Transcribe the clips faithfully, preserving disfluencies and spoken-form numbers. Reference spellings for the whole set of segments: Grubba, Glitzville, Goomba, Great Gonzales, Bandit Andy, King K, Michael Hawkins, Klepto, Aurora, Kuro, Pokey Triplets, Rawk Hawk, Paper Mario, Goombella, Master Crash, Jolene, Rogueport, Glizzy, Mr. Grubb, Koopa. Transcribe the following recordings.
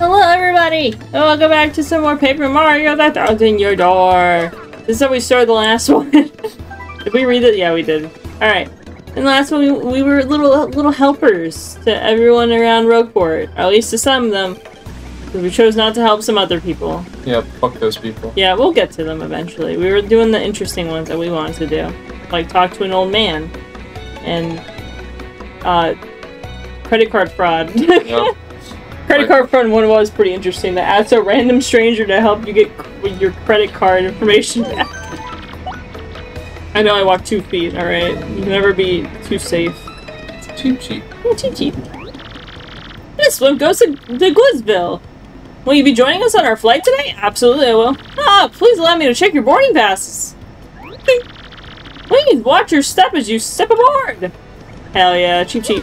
Hello everybody! And welcome back to some more Paper Mario that dogs in your door! This is how we started the last one. Did we read it? Yeah, we did. Alright. In the last one, we, we were little little helpers to everyone around Rogueport. Or at least to some of them. Because we chose not to help some other people. Yeah, fuck those people. Yeah, we'll get to them eventually. We were doing the interesting ones that we wanted to do. Like, talk to an old man. And, uh, credit card fraud. Yep. Credit card fraud one was pretty interesting. To ask a random stranger to help you get your credit card information back. I know I walked two feet, alright? You can never be too safe. It's too cheap. Yeah, too cheap. This one goes to, to Glitzville. Will you be joining us on our flight today? Absolutely I will. Ah, please allow me to check your boarding passes. Please watch your step as you step aboard. Hell yeah, cheap cheap.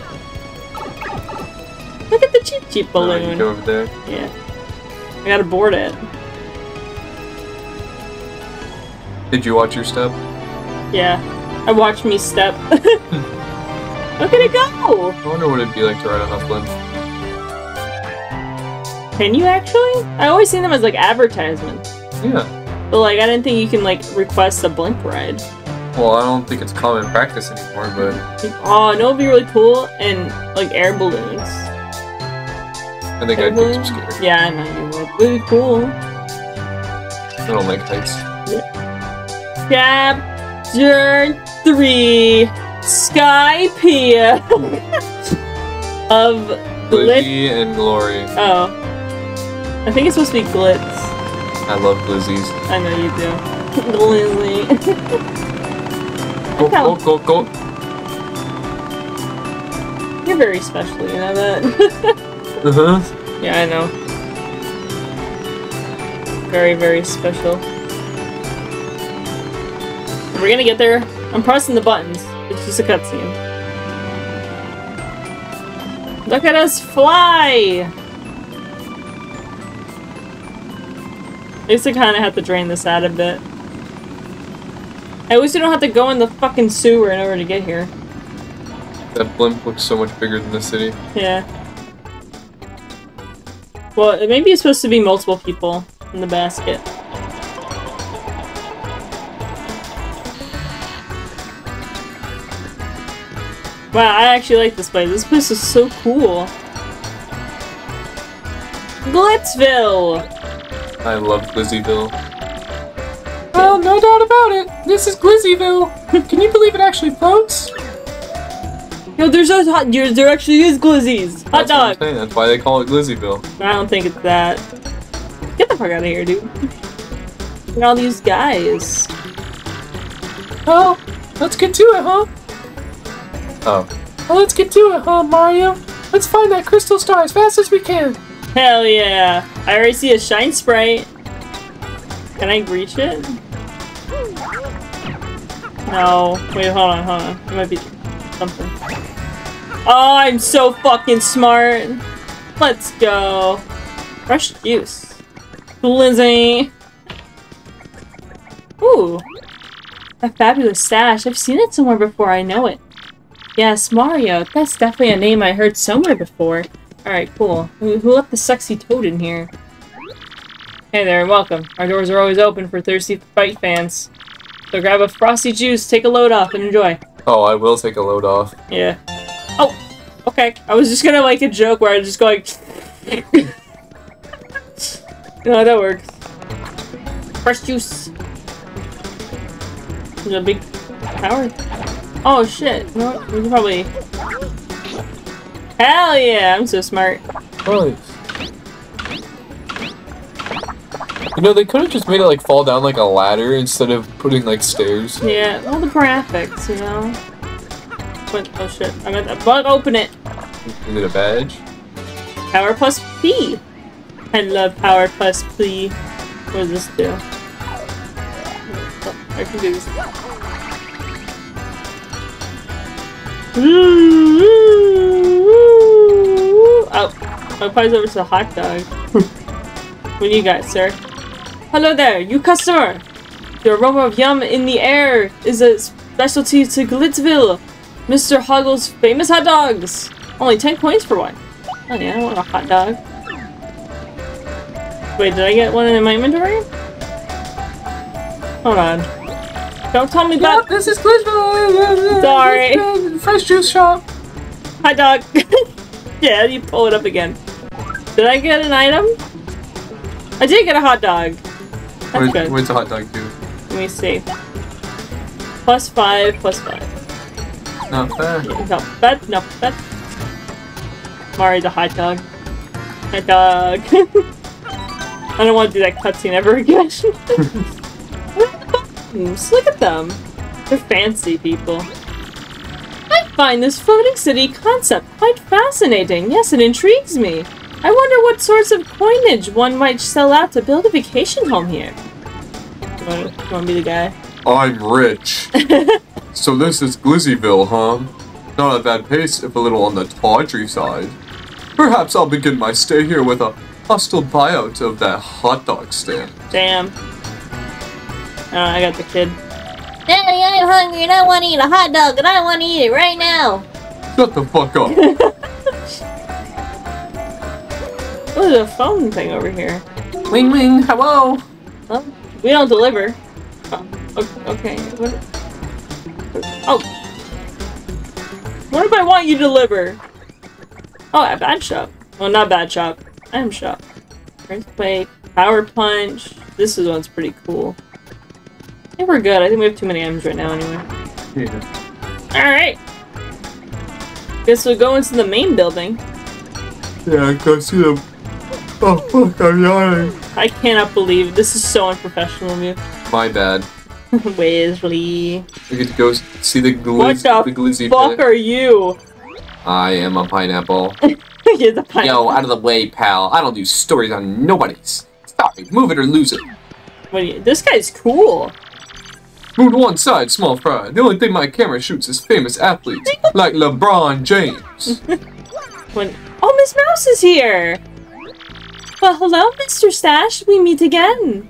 Look at the cheap cheap balloon. Oh, you go over there. Yeah. I gotta board it. Did you watch your step? Yeah. I watched me step. Look at it go! I wonder what it'd be like to ride on uplands. Can you actually? I always seen them as like advertisements. Yeah. But like I didn't think you can like request a blimp ride. Well, I don't think it's common practice anymore, but oh, no, it'd be really cool and like air balloons. I think I'd get some scared. Yeah, I know you would. It would be cool. I don't like heights. Yeah. Chapter three, Sky Pier of Glizzy and Glory. Oh. I think it's supposed to be Glitz. I love Glizzies. I know you do. Glizzy. Go, go, go, go. You're very special, you know that? Uh huh. Yeah, I know. Very, very special. We're gonna get there. I'm pressing the buttons. It's just a cutscene. Look at us fly! At least I kinda have to drain this out a bit. At least we don't have to go in the fucking sewer in order to get here. That blimp looks so much bigger than the city. Yeah. Well, maybe it's supposed to be multiple people in the basket. Wow, I actually like this place. This place is so cool. Glitzville! I love Glitzville. Well, no doubt about it. This is Glitzville. Can you believe it actually floats? No, there's those hot. There actually is glizzies. Hot That's dog. What I'm saying. That's why they call it Glitzville. I don't think it's that. Get the fuck out of here, dude. Look at all these guys. Oh, let's get to it, huh? Oh. Oh, let's get to it, huh, Mario? Let's find that crystal star as fast as we can. Hell yeah! I already see a shine sprite. Can I reach it? No. Wait, hold on, hold on. It might be something. Oh, I'm so fucking smart. Let's go. Fresh juice. Blizzy. Ooh. A fabulous stash. I've seen it somewhere before, I know it. Yes, Mario. That's definitely a name I heard somewhere before. Alright, cool. Who, who left the sexy toad in here? Hey there, and welcome. Our doors are always open for thirsty fight fans. So grab a frosty juice, take a load off, and enjoy. Oh, I will take a load off. Yeah. Oh, okay. I was just gonna like a joke where I just go like. No, that works. Fresh juice. There's a big power. Oh shit! No, we can probably. Hell yeah! I'm so smart. Right. You know they could have just made it like fall down like a ladder instead of putting like stairs. Yeah, all the graphics, you know. Oh shit, I meant a bug, open it! Is it a badge? Power plus P! I love power plus P. What does this do? Oh, I can do this. Oh, my pie's over to the hot dog. What do you got, sir? Hello there, you customer! The aroma of yum in the air is a specialty to Glitzville! Mister Hoggle's famous hot dogs! Only ten coins for one. Oh yeah, I want a hot dog. Wait, did I get one in my inventory? Hold on. Don't tell me yep, that. This is Glitzville. Sorry. Fresh juice shop. Hot dog. Yeah, you pull it up again. Did I get an item? I did get a hot dog. That's where's, good. Where's the hot dog too? Let me see. Plus five, plus five. Not bad. Not bad, not bad. Mario's a hot dog. Hot dog. I don't want to do that cutscene ever again. Look at them. They're fancy people. I find this floating city concept quite fascinating. Yes, it intrigues me. I wonder what sorts of coinage one might sell out to build a vacation home here. Do you want to, you want to be the guy? I'm rich. So this is Glitzville, huh? Not a bad pace, if a little on the tawdry side. Perhaps I'll begin my stay here with a hostile buyout of that hot dog stand. Damn. Oh, I got the kid. Daddy, I'm hungry and I want to eat a hot dog and I want to eat it right now. Shut the fuck up. Oh, there's a phone thing over here. Wing wing, hello! Well, we don't deliver. Oh, okay, what? Oh! What if I want you to deliver? Oh, a bad shop. Well, not bad shop. Item shop. Earthquake, power punch. This is one's pretty cool. I think we're good. I think we have too many items right now anyway. Yeah. Alright! Guess we'll go into the main building. Yeah, go see them. Oh fuck, I'm yawning. I cannot believe it. This is so unprofessional of you. My bad. Wesley. We could go see the glizzy. What the, the glizzy fuck pit. Are you? I am a pineapple. You're the pineapple. Yo, out of the way, pal. I don't do stories on nobody's. Stop it, move it or lose it. Wait, this guy's cool. Move to one side, small fry. The only thing my camera shoots is famous athletes, like LeBron James. When oh, Miss Mouse is here! Well, hello, Mister Stash. We meet again.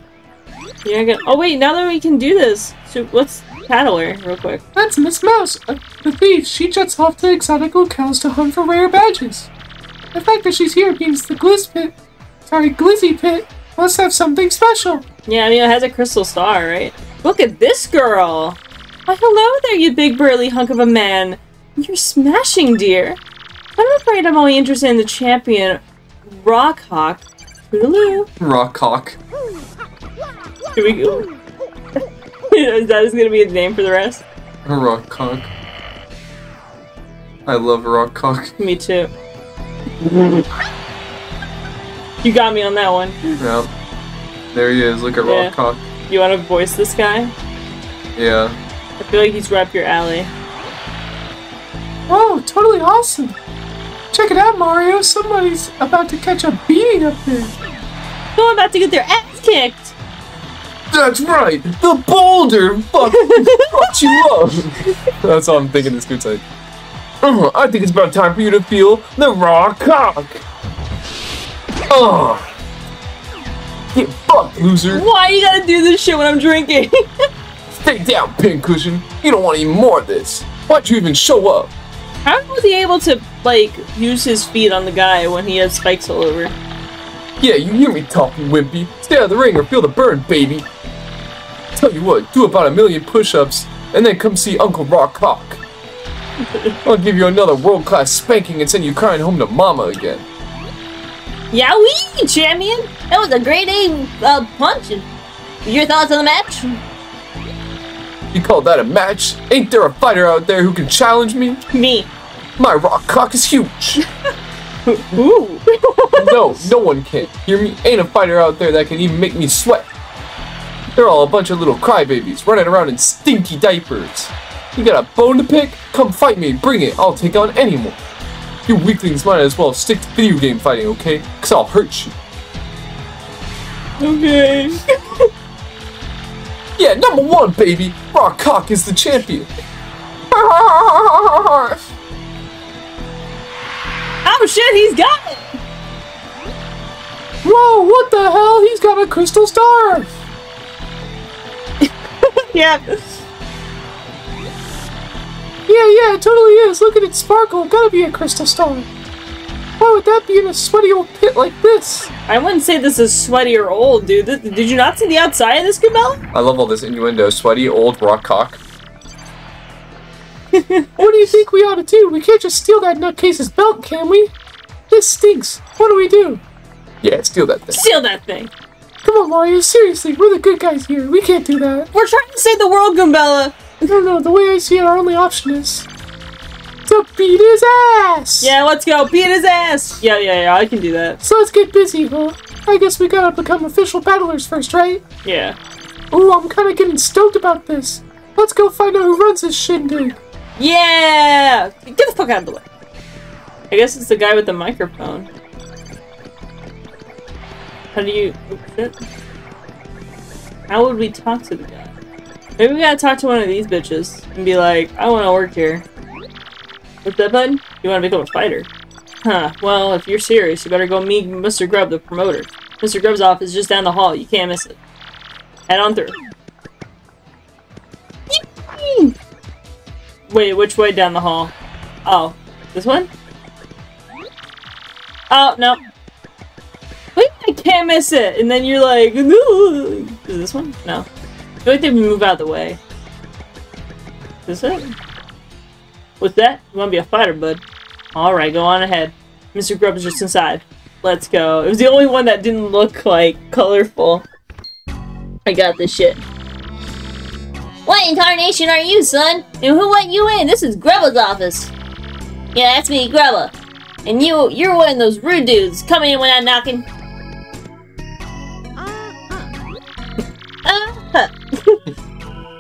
You're gonna oh, wait, now that we can do this. So let's paddle her real quick. That's Miss Mouse, uh, the thief. She jets off to exotic locales to hunt for rare badges. The fact that she's here means the Glizz Pit, sorry, Glizzy Pit, must have something special. Yeah, I mean, it has a crystal star, right? Look at this girl! Why, hello there, you big burly hunk of a man. You're smashing, dear. I'm afraid I'm only interested in the champion, Rawk Hawk. Rawk Hawk. Should we go? Is that going to be his name for the rest? Rawk Hawk. I love Rawk Hawk. Me too. You got me on that one. Yep. There he is. Look at yeah. Rawk Hawk. You want to voice this guy? Yeah. I feel like he's right up your alley. Oh, totally awesome. Check it out, Mario! Somebody's about to catch a beating up there! They're about to get their ass kicked! That's right! The boulder fuck, fucked you up! That's all I'm thinking this dude's like. Oh, I think it's about time for you to feel the raw cock! Oh! Get fucked, loser! Why you gotta do this shit when I'm drinking? Stay down, pincushion! You don't want any more of this! Why'd you even show up? How was he able to, like, use his feet on the guy when he has spikes all over? Yeah, you hear me talking, wimpy. Stay out of the ring or feel the burn, baby. Tell you what, do about a million push-ups, and then come see Uncle Rawk Hawk. I'll give you another world-class spanking and send you crying home to Mama again. Yowie, champion! That was a great aim, uh, punch. Your thoughts on the match? You call that a match? Ain't there a fighter out there who can challenge me? Me. My Rawk Hawk is huge. Ooh. No, no one can. Hear me? Ain't a fighter out there that can even make me sweat. They're all a bunch of little crybabies running around in stinky diapers. You got a bone to pick? Come fight me. Bring it. I'll take on anyone. You weaklings might as well stick to video game fighting, okay? Because I'll hurt you. Okay. Yeah, number one, baby! Rawk Hawk is the champion! Oh shit, he's got it! Whoa, what the hell? He's got a crystal star! Yeah. Yeah, yeah, it totally is. Look at it sparkle. Gotta be a crystal star. Why would that be in a sweaty old pit like this? I wouldn't say this is sweaty or old, dude. This, did you not see the outside of this, Goombella? I love all this innuendo. Sweaty, old, Rawk Hawk. What do you think we ought to do? We can't just steal that nutcase's belt, can we? This stinks. What do we do? Yeah, steal that thing. Steal that thing! Come on, Mario. Seriously, we're the good guys here. We can't do that. We're trying to save the world, Goombella. No, no. The way I see it, our only option is to beat his ass. Yeah, let's go. Beat his ass. Yeah, yeah, yeah. I can do that. So let's get busy, huh? I guess we gotta become official battlers first, right? Yeah. Ooh, I'm kind of getting stoked about this. Let's go find out who runs this shindig. Yeah! Get the fuck out of the way. I guess it's the guy with the microphone. How do you... How would we talk to the guy? Maybe we gotta talk to one of these bitches and be like, I wanna work here. What's that button? You wanna become a fighter? Huh, well, if you're serious, you better go meet Mister Grubb, the promoter. Mister Grubb's office is just down the hall. You can't miss it. Head on through. Wait, which way down the hall? Oh, this one? Oh, no. I can't miss it! And then you're like, ooh. Is this one? No. I feel like they move out of the way. Is this it? With that, you want to be a fighter, bud. Alright, go on ahead. Mister Grubb is just inside. Let's go. It was the only one that didn't look, like, colorful. I got this shit. What incarnation are you, son? And who let you in? This is Grubba's office. Yeah, that's me, Grubba. And you, you're one of those rude dudes. Come in when I'm knocking.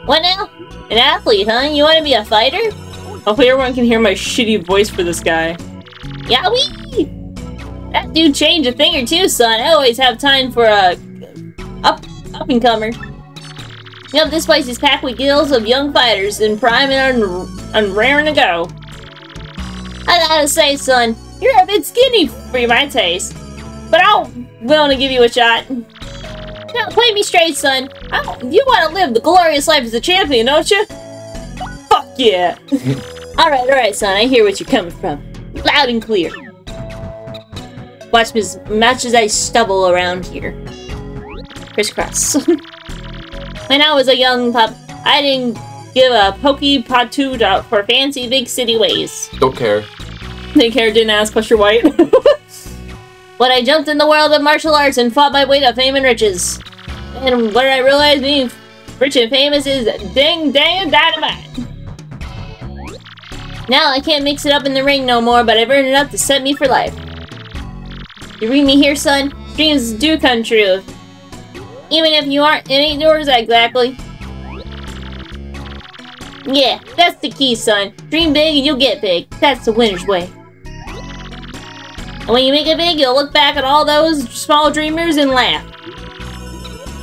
What now? An athlete, huh? You want to be a fighter? Hopefully everyone can hear my shitty voice for this guy. Yowie! That dude changed a thing or two, son. I always have time for a... up... up-and-comer. You know, this place is packed with gills of young fighters and prime and un... un raring to go. I gotta say, son, you're a bit skinny for my taste. But I'm willing to give you a shot. Now, play me straight, son. I, you want to live the glorious life as a champion, don't you? Fuck yeah! Alright, alright, son. I hear what you're coming from. Loud and clear. Watch me as much as I stumble around here. Crisscross. When I was a young pup, I didn't give a pokey patoot out for fancy big city ways. Don't care. Didn't care, didn't ask, plus you're white. But I jumped in the world of martial arts and fought my way to fame and riches. And what I realized being rich and famous is ding dang dynamite. Now I can't mix it up in the ring no more, but I've earned enough to set me for life. You read me here, son? Dreams do come true. Even if you aren't in eight doors exactly. Yeah, that's the key, son. Dream big and you'll get big. That's the winner's way. And when you make it big, you'll look back at all those small dreamers and laugh.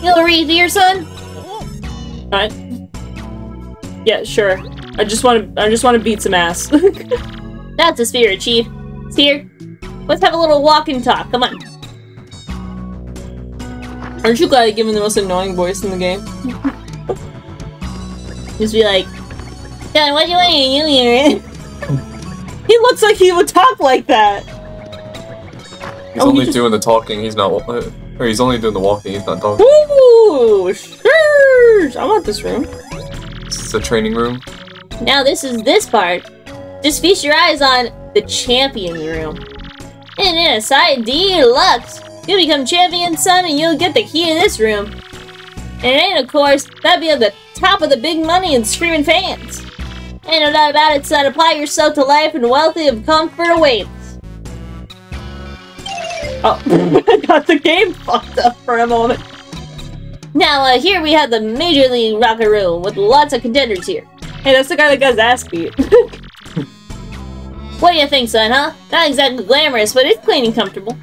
You'll read here, son. Alright. Yeah, sure. I just want to. I just want to beat some ass. That's a spirit, Chief. It's here. Let's have a little walk and talk. Come on. Aren't you glad I gave him the most annoying voice in the game? Just be like, "Son, what do you want to do here?" He looks like he would talk like that. He's oh, only he just... doing the talking, he's not or he's only doing the walking, he's not talking. Ooh, sure. I want this room. This is a training room. Now this is this part. Just feast your eyes on the champion room. And in a side deluxe, you'll become champion, son, and you'll get the key to this room. And it ain't, of course, that'd be at the top of the big money and screaming fans. Ain't no doubt about it, son. Apply yourself to life and wealthy of comfort awaits. Oh, I got the game fucked up for a moment. Now, uh, here we have the Major League Rock-a-Roo with lots of contenders here. Hey, that's the guy that got his ass beat. What do you think, son, huh? Not exactly glamorous, but it's clean and comfortable.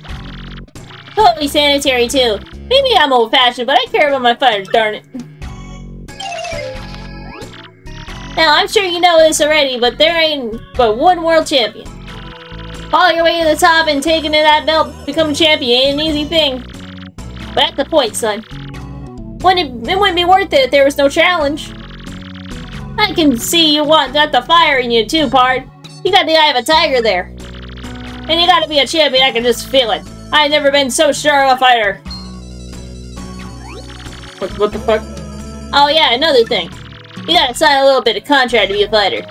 Totally sanitary, too. Maybe I'm old-fashioned, but I care about my fighters, darn it. Now, I'm sure you know this already, but there ain't but one world champion. Follow your way to the top and taking to that belt, become a champion ain't an easy thing. But that's the point, son. Wouldn't it, it wouldn't be worth it if there was no challenge. I can see you want got the fire in you too, pard. You got the eye of a tiger there. And you gotta be a champion, I can just feel it. I've never been so sure of a fighter. What, what the fuck? Oh yeah, another thing. You gotta sign a little bit of contract to be a fighter.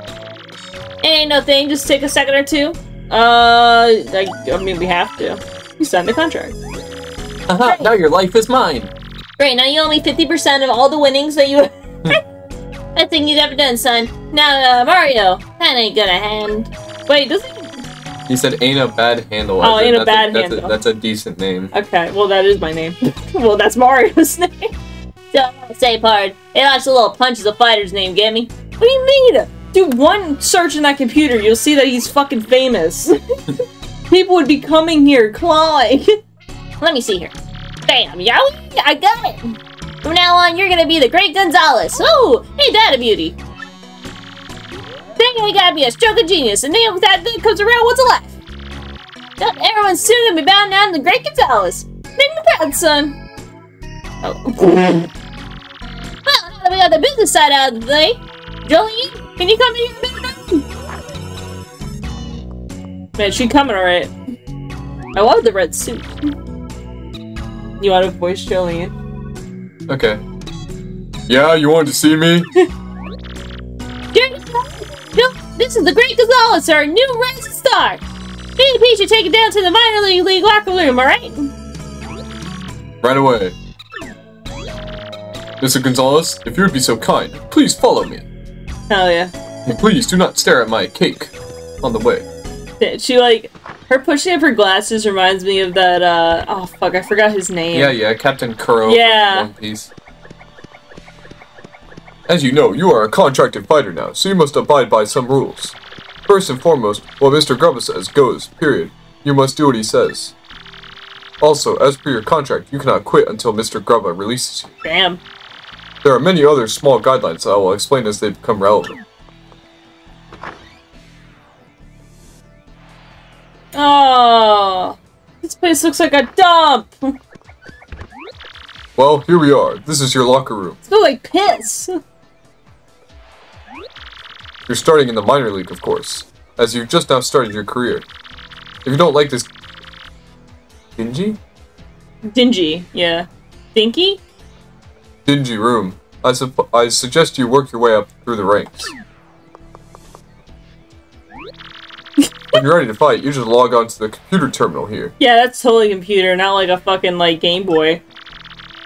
It ain't no thing, just take a second or two. Uh, I, I mean, we have to. You sign the contract. Aha, uh-huh, now your life is mine. Great, now you owe me fifty percent of all the winnings that you... That thing you've ever done, son. Now, uh, Mario, that ain't gonna hand. Wait, doesn't... He said ain't a bad handle. Oh, ain't a bad handle. That's a, that's a decent name. Okay, well, that is my name. Well, that's Mario's name. Don't say pardon. It launched a little punch as a fighter's name, get me? What do you mean? Do one search in that computer, you'll see that he's fucking famous. People would be coming here, clawing. Let me see here. Bam, yowie, I got it. From now on, you're gonna be the Great Gonzales. Oh, ain't that a beauty? Then you gotta be a stroke of genius, and then if that thing comes around, what's alive? Everyone's soon gonna be bound down to the Great Gonzales. Name the proud son. Oh. Well, now that we got the business side out of the way, Jolene, can you come in here? Man, she coming alright. I love the red suit. You want to voice Jolene? Okay. Yeah, you wanted to see me? This is the Great Gonzales, our new rising star. P D P should take it down to the minor league league locker room, alright? Right away. Mister Gonzales, if you would be so kind, please follow me. Oh, yeah. And please do not stare at my cake on the way. She, like, her pushing up her glasses reminds me of that, uh, oh, fuck, I forgot his name. Yeah, yeah, Captain Kuro. Yeah. One Piece. As you know, you are a contracted fighter now, so you must abide by some rules. First and foremost, what Mister Grubba says goes, period. You must do what he says. Also, as per your contract, you cannot quit until Mister Grubba releases you. Damn. There are many other small guidelines that I will explain as they become relevant. Oh, this place looks like a dump! Well, here we are. This is your locker room. It smells like piss! You're starting in the minor league, of course, as you've just now started your career. If you don't like this... Dingy? Dingy, yeah. Dinky? Dingy room. I, su I suggest you work your way up through the ranks. When you're ready to fight, you just log on to the computer terminal here. Yeah, that's totally computer, not like a fucking, like, Game Boy.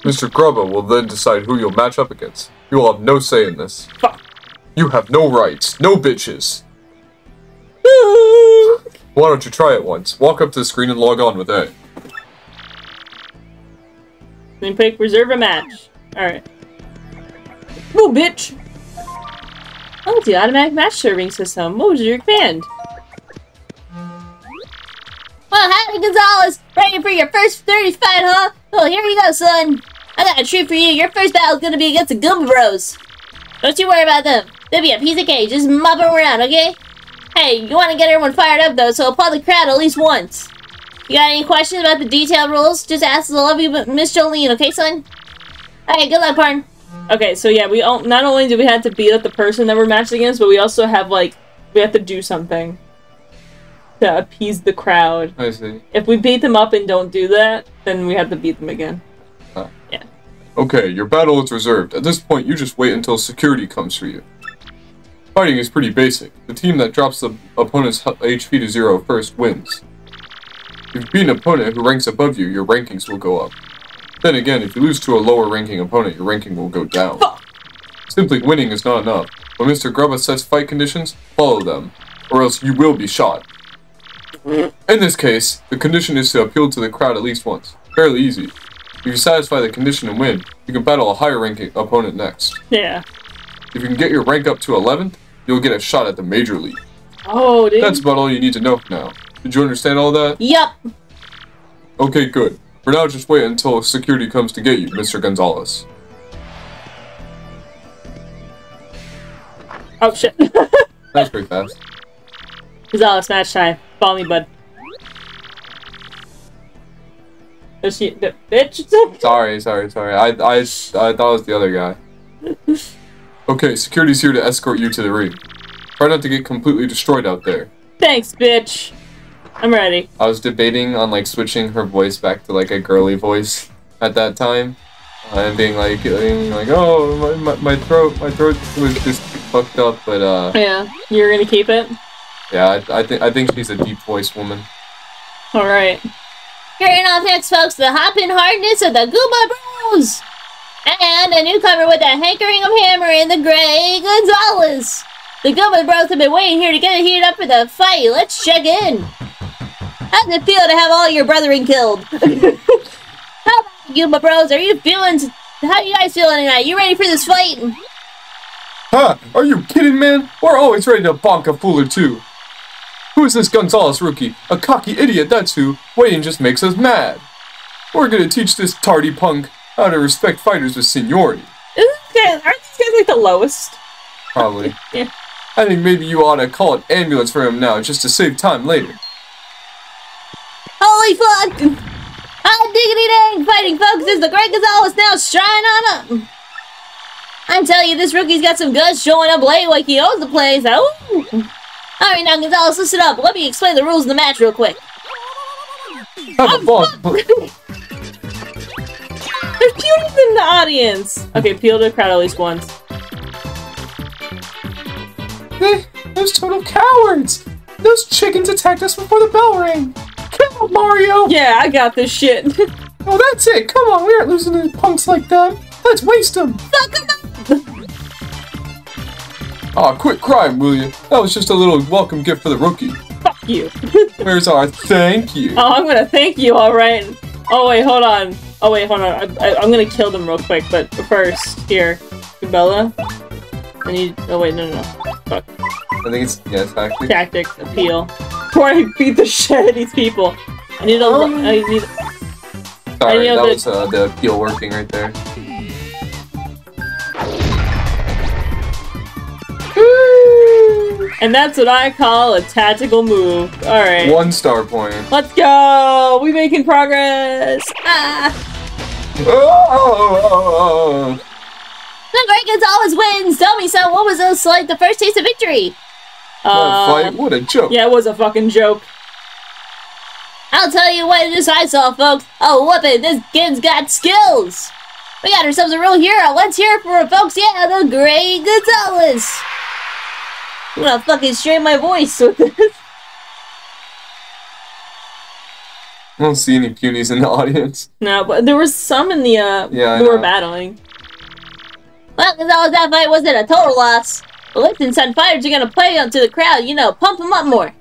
Mister Grubba will then decide who you'll match up against. You will have no say in this. Fuck. You have no rights, no bitches. Why don't you try it once? Walk up to the screen and log on with A. Then pick reserve a match. Alright. Whoa, bitch! Oh, the automatic match serving system. What was your command? Well, howdy, Gonzales! Ready for your first thirty fight, huh? Well, here you go, son. I got a treat for you. Your first battle's gonna be against the Goomba Bros. Don't you worry about them. They'll be a piece of cake. Just mop them around, okay? Hey, you want to get everyone fired up, though, so applaud the crowd at least once. You got any questions about the detailed rules? Just ask the lovely Miss Jolene, okay, son? Alright, good luck, partner. Okay, so yeah, we all, not only do we have to beat up the person that we're matched against, but we also have, like, we have to do something to appease the crowd. I see. If we beat them up and don't do that, then we have to beat them again. Huh. Yeah. Okay, your battle is reserved. At this point, you just wait until security comes for you. Fighting is pretty basic. The team that drops the opponent's H P to zero first wins. If you beat an opponent who ranks above you, your rankings will go up. Then again, if you lose to a lower-ranking opponent, your ranking will go down. Simply winning is not enough. When Mister Grubba sets fight conditions, follow them, or else you will be shot. In this case, the condition is to appeal to the crowd at least once. Fairly easy. If you satisfy the condition and win, you can battle a higher-ranking opponent next. Yeah. If you can get your rank up to eleventh, you'll get a shot at the major league. Oh, dude. That's about all you need to know now. Did you understand all that? Yep. Okay, good. For now, just wait until security comes to get you, Mister Gonzales. Oh, shit. That's pretty fast. Gonzales, match time. Follow me, bud. Is she the bitch? Sorry, sorry, sorry. I, I, I thought it was the other guy. Okay, security's here to escort you to the ring. Try not to get completely destroyed out there. Thanks, bitch. I'm ready. I was debating on like switching her voice back to like a girly voice at that time, uh, and being like, being like, oh, my, my throat, my throat was just fucked up, but uh. Yeah, you're gonna keep it. Yeah, I, I think I think she's a deep voiced woman. All right. Starting off next, folks, the hoppin' hardness of the Goomba Bros, and a newcomer with a hankering of hammer in the Great Gonzales. The Goomba Bros have been waiting here to get heated up for the fight. Let's check in. How does it feel to have all your brethren killed? How about the Goomba Bros? Are you feeling? How you guys feeling tonight? You ready for this fight? Huh? Are you kidding, man? We're always ready to bonk a fool or two. Who is this Gonzales rookie? A cocky idiot, that's who. Waiting just makes us mad. We're gonna teach this tardy punk how to respect fighters with seniority. Isn't this guy, aren't these guys like the lowest? Probably. Yeah. I think maybe you ought to call an ambulance for him now, just to save time later. Holy fuck! Hot diggity dang! Fighting folks is the Great Gonzales now, shine on up! I'm telling you, this rookie's got some guts showing up late like he owns the place. Oh! Alright, now Gonzales, listen up. Let me explain the rules of the match real quick. Have a ball. They're cuter than the audience. Okay, peel to a crowd at least once. They, those total cowards! Those chickens attacked us before the bell rang! Kill Mario! Yeah, I got this shit. Oh, that's it! Come on, we aren't losing to punks like that! Let's waste them! Fuck them! Aw, quit crying, will you? That was just a little welcome gift for the rookie. Fuck you! Where's our thank you? Oh, I'm gonna thank you, alright! Oh, wait, hold on. Oh, wait, hold on. I, I, I'm gonna kill them real quick, but first, here. Goombella? I need- oh, wait, no, no, no. Fuck. I think it's, yeah, tactics. Tactics, appeal. Before I beat the shit out of these people. I need a um, lo- I need a- Sorry, I need that the was uh, the appeal working right there. Woo! And that's what I call a tactical move. Alright. One star point. Let's go! We making progress! Ah! Oh! oh, oh, oh. The Great Gonzales wins! Tell me, son, what was this like the first taste of victory? Uh, what a fight, what a joke. Yeah, it was a fucking joke. I'll tell you what it is I saw, folks. Oh, whoopin', this kid's got skills. We got ourselves a real hero. Let's hear it for her, folks. Yeah, the Great Gonzales. I'm gonna fucking strain my voice with this. I don't see any punies in the audience. No, but there was some in the, uh, yeah, who were battling. Well, Gonzales, that fight wasn't a total loss. The Lipton Sun Fighters are gonna play onto the crowd, you know, pump them up more.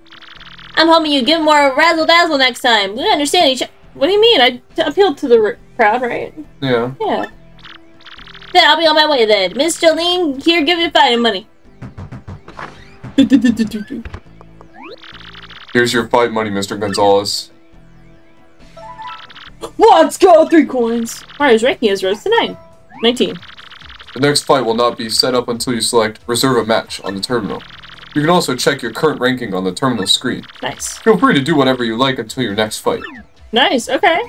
I'm hoping you give more razzle-dazzle next time. We understand each other. What do you mean? I t appealed to the r crowd, right? Yeah. Yeah. Then I'll be on my way then. Miss Jolene, here, give you fighting money. Here's your fight money, Mister Gonzales. Let's go! Three coins! Mario's ranking has rose to nine. nineteen. The next fight will not be set up until you select Reserve a Match on the terminal. You can also check your current ranking on the terminal screen. Nice. Feel free to do whatever you like until your next fight. Nice, okay.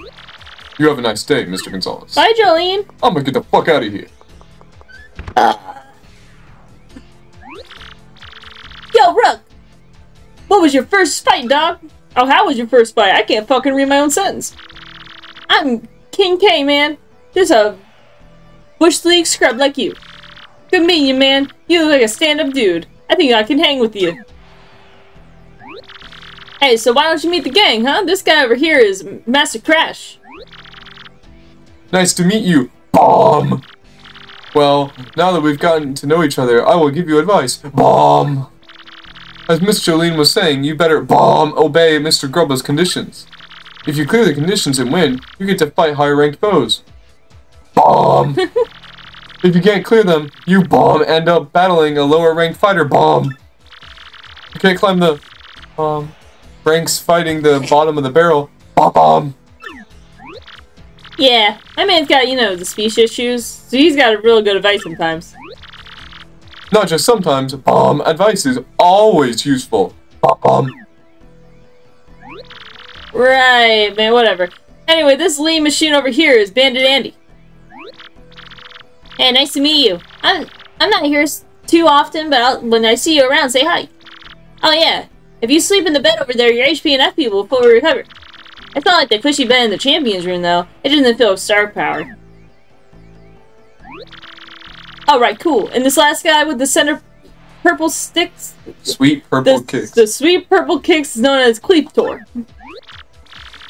You have a nice day, Mister Gonzales. Bye, Jolene. I'm gonna get the fuck out of here. Uh. Yo, Rook! What was your first fight, dog? Oh, how was your first fight? I can't fucking read my own sentence. I'm King K, man. Just a Bush League scrub like you. Good meeting you, man. You look like a stand-up dude. I think I can hang with you. Hey, so why don't you meet the gang, huh? This guy over here is Master Crash. Nice to meet you, Bomb! Well, now that we've gotten to know each other, I will give you advice, Bomb! As Miss Jolene was saying, you better, Bomb, obey Mister Grubba's conditions. If you clear the conditions and win, you get to fight higher-ranked foes. Bomb! If you can't clear them, you bomb end up battling a lower ranked fighter. Bomb! You can't climb the um ranks fighting the bottom of the barrel. Bomb! Yeah, my man's got, you know, the speech issues, so he's got a real good advice sometimes. Not just sometimes. Bomb advice is always useful. Bomb. Right, man. Whatever. Anyway, this lean machine over here is Bandit Andy. Hey, nice to meet you. I'm I'm not here too often, but I'll, when I see you around, say hi. Oh yeah, If you sleep in the bed over there, your H P and F P will fully recover. It's not like the cushy bed in the Champions Room, though. It doesn't feel star power. Alright, cool. And this last guy with the center purple sticks... Sweet purple the, kicks. The sweet purple kicks is known as Klepto.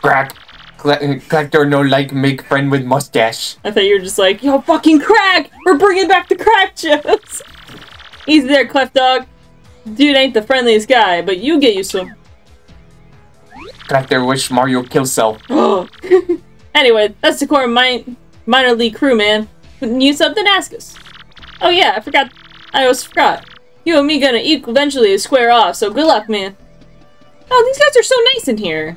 Crack. Klepto no like, make friend with mustache. I thought you were just like, yo, fucking crack! We're bringing back the crack jokes! Easy there, Klepto. Dude ain't the friendliest guy, but you get used to him. Klepto wish Mario kill self. Anyway, that's the core of my minor league crew, man. Need something? Ask us. Oh yeah, I forgot. I always forgot. You and me gonna eventually square off, so good luck, man. Oh, these guys are so nice in here.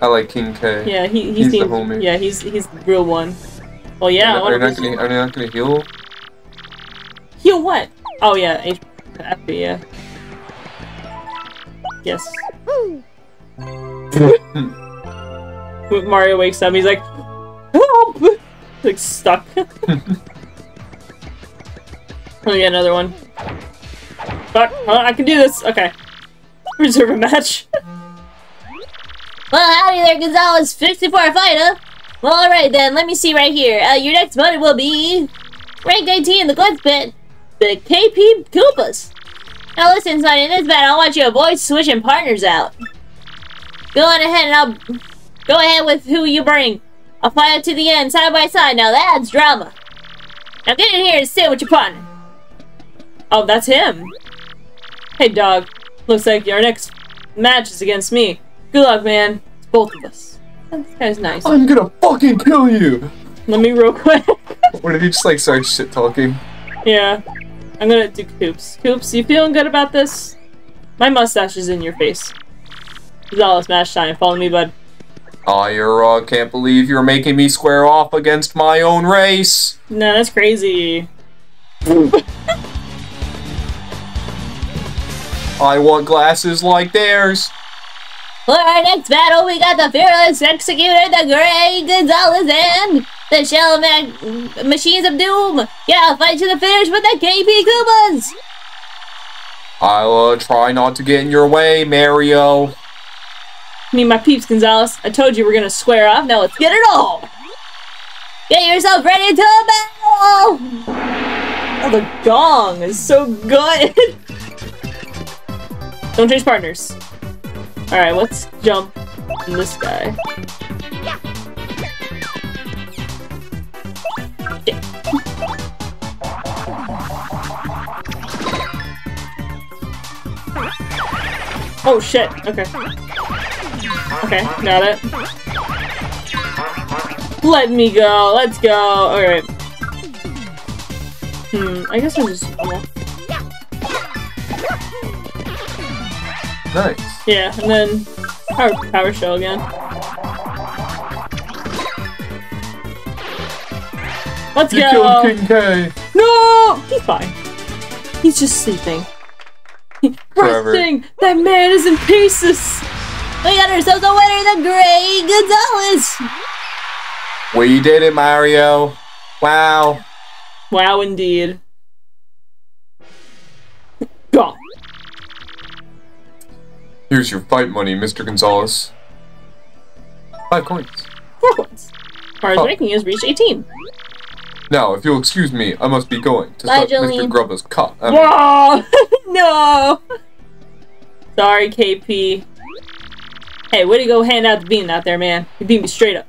I like King K. Yeah, he, he he's seems, the homie. Yeah, he's he's the real one. Well, yeah. Are, I are, not gonna, are not gonna heal? Heal what? Oh yeah, H P, yeah. Yes. When Mario wakes up, he's like, help! Like, stuck. Oh, yeah, another one. Fuck, oh, I can do this! Okay. Reserve a match. Well, howdy there, Gonzales! Fixed it for a fight, huh? Well, alright then, let me see right here. Uh, your next opponent will be... Rank eighteen in the Glitz Pit. The K P Koopas. Now listen, son, in this battle, I want you to avoid switching partners out. Go on ahead and I'll... Go ahead with who you bring. I'll fight up to the end, side by side. Now that's drama. Now get in here and sit with your partner. Oh, that's him. Hey, dog. Looks like your next match is against me. Good luck, man. It's both of us. This guy's nice. I'm gonna fucking kill you! Let me real quick. What if you just, like, start shit-talking? Yeah. I'm gonna do Koops. Koops, you feeling good about this? My mustache is in your face. It's all this match time. Follow me, bud. Aw, oh, you're wrong. Can't believe you're making me square off against my own race. No, that's crazy. I want glasses like theirs. For our next battle, we got the fearless executor, the Great Gonzales, and the shell ma machines of doom. Yeah, I'll fight to the finish with the K P Koopas. I'll uh, try not to get in your way, Mario. Me and my peeps, Gonzales. I told you we're gonna square off. Now let's get it all. Get yourself ready to battle. Oh, the gong is so good. Don't change partners. All right, let's jump on this guy. Oh shit! Okay. Okay, got it. Let me go, let's go. Alright. Hmm, I guess I'll just... Nice. Yeah, and then... Power, power shell again. Let's you go! You killed King K! No! He's fine. He's just sleeping. He's resting! That man is in pieces! We got ourselves a winner, the Great Gonzales! We did it, Mario! Wow! Wow, indeed. Go. Here's your fight money, Mister Gonzales. Five coins. Four coins. Our oh. ranking has reached eighteen. Now, if you'll excuse me, I must be going to Bye, stop Jolene. Mister Grubba's cup. I mean. Whoa! No! Sorry, K P. Hey, way to go hand out the bean out there, man. You beat me straight up.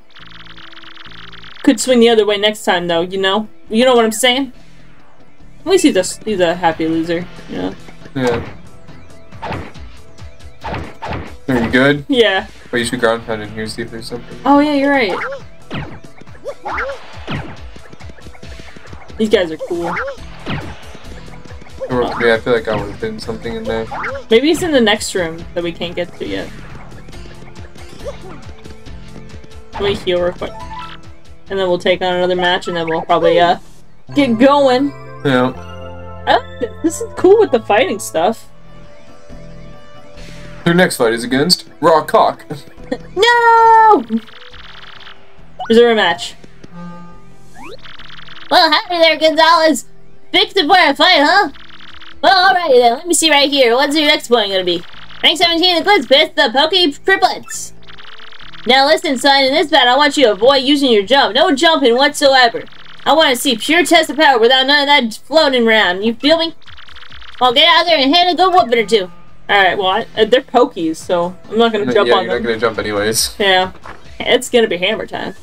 Could swing the other way next time, though, you know? You know what I'm saying? At least he's a, he's a happy loser, you know? Yeah. Are you good? Yeah. But you should ground pound in here, see if there's something. Oh, yeah, you're right. These guys are cool. Yeah, I feel like I would have been something in there. Maybe it's in the next room that we can't get to yet. We heal real quick, and then we'll take on another match, and then we'll probably uh get going. Yeah. I like this. This is cool with the fighting stuff. Their next fight is against Rawk Hawk. No! Is there a match? Well, howdy there, Gonzales. Fixed it for a fight, huh? Well, alrighty then, let me see right here. What's your next point gonna be? Rank seventeen in Glitzville, the Pokey Triplets. Now listen, son, in this battle, I want you to avoid using your jump. No jumping whatsoever. I want to see pure test of power without none of that floating around. You feel me? Well, get out there and hand a good whooping or two. Alright, well, I, they're pokies, so I'm not gonna jump yeah, on them. Yeah, you're not gonna jump anyways. Yeah. It's gonna be hammer time.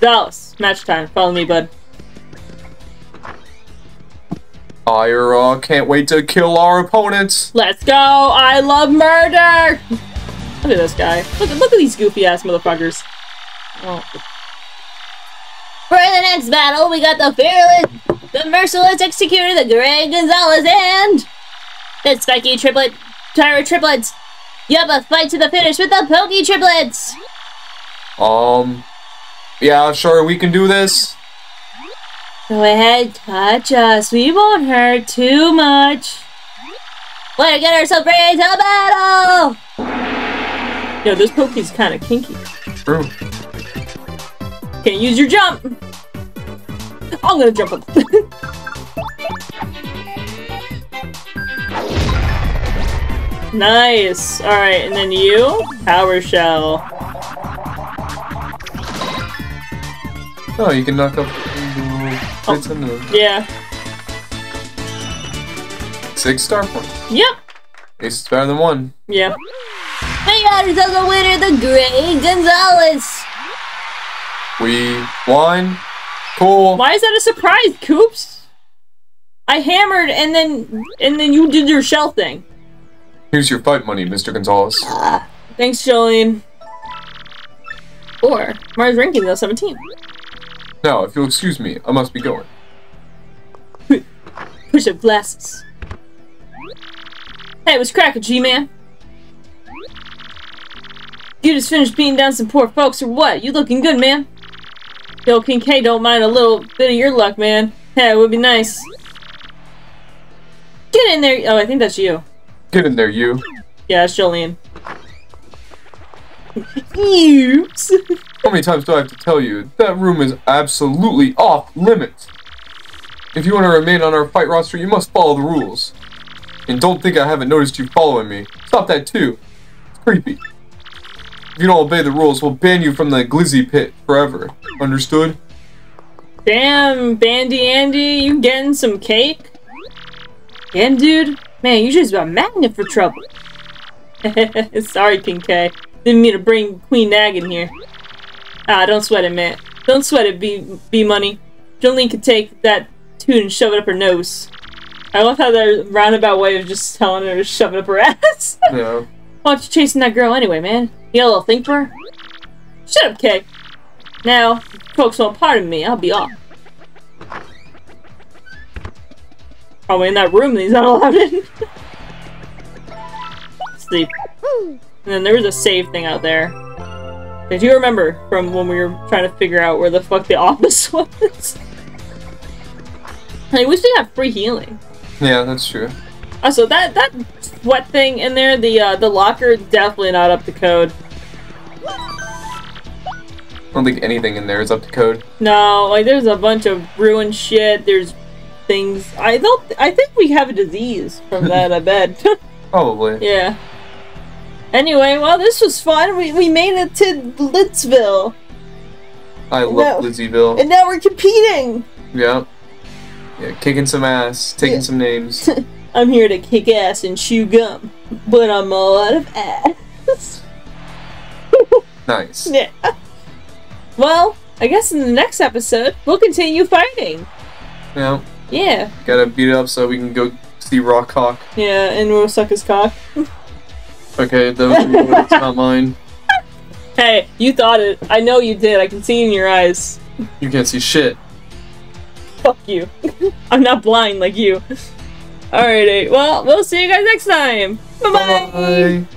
Dallas, match time. Follow me, bud. I uh, can't wait to kill our opponents. Let's go! I love murder! Look at this guy. Look, look at these goofy-ass motherfuckers. Oh. For the next battle, we got the fearless, the merciless executor, the Great Gonzales, and the spiky triplet, Tyra triplets. You have a fight to the finish with the Pokey Triplets. Um, yeah, sure, we can do this. Go ahead, touch us. We won't hurt too much. Let's get ourselves ready to battle. Yo, this Pokey's kind of kinky. True. Can't use your jump. I'm gonna jump up. Nice. All right, and then you power shell. Oh, you can knock up. Oh. Yeah. Six star points. Yep. It's better than one. Yeah. We got ourselves a winner, the Great Gonzales. We won. Cool. Why is that a surprise, Koops? I hammered and then and then you did your shell thing. Here's your fight money, Mister Gonzales. Uh, thanks, Jolene. Or Mars ranking though seventeen. Now, if you'll excuse me, I must be going. Push up glasses. Hey, what's crackin', G-Man? You just finished beating down some poor folks or what? You looking good, man. Yo, King K don't mind a little bit of your luck, man. Hey, it would be nice. Get in there. Oh, I think that's you. Get in there, you. Yeah, it's Jolene. Oops. How many times do I have to tell you? That room is absolutely off limits. If you want to remain on our fight roster, you must follow the rules. And don't think I haven't noticed you following me. Stop that too. It's creepy. If you don't obey the rules, we'll ban you from the glizzy pit forever. Understood? Damn, Bandit Andy, you getting some cake? Damn, dude. Man, you just got a magnet for trouble. Sorry, King K. Didn't mean to bring Queen Nag in here. Ah, don't sweat it, man. Don't sweat it, B-Money. Jolene could take that tune and shove it up her nose. I love how their roundabout way of just telling her to shove it up her ass. Yeah. Why aren't you chasing that girl anyway, man? You got a little thing for her? Shut up, Kay. Now, folks won't pardon me. I'll be off. Probably in that room that he's not allowed in. Sleep. And then there was a save thing out there. I do remember from when we were trying to figure out where the fuck the office was. I wish we had free healing. Yeah, that's true. Also, that that sweat thing in there, the uh, the locker, definitely not up to code. I don't think anything in there is up to code. No, like there's a bunch of ruined shit. There's things. I don't. I think we have a disease from that. I bet. Probably. Yeah. Anyway, well, this was fun. We, we made it to Glitzville. I and love now, Glitzville. And now we're competing. Yeah. Yeah, kicking some ass, taking yeah. some names. I'm here to kick ass and chew gum, but I'm all out of ass. Nice. Yeah. Well, I guess in the next episode, we'll continue fighting. Yeah. Yeah. Gotta beat it up so we can go see Rawk Hawk. Yeah, and we'll suck his cock. Okay, those are words, not mine. Hey, you thought it. I know you did. I can see in your eyes. You can't see shit. Fuck you. I'm not blind like you. Alrighty, well, we'll see you guys next time. Bye-bye! Bye-bye.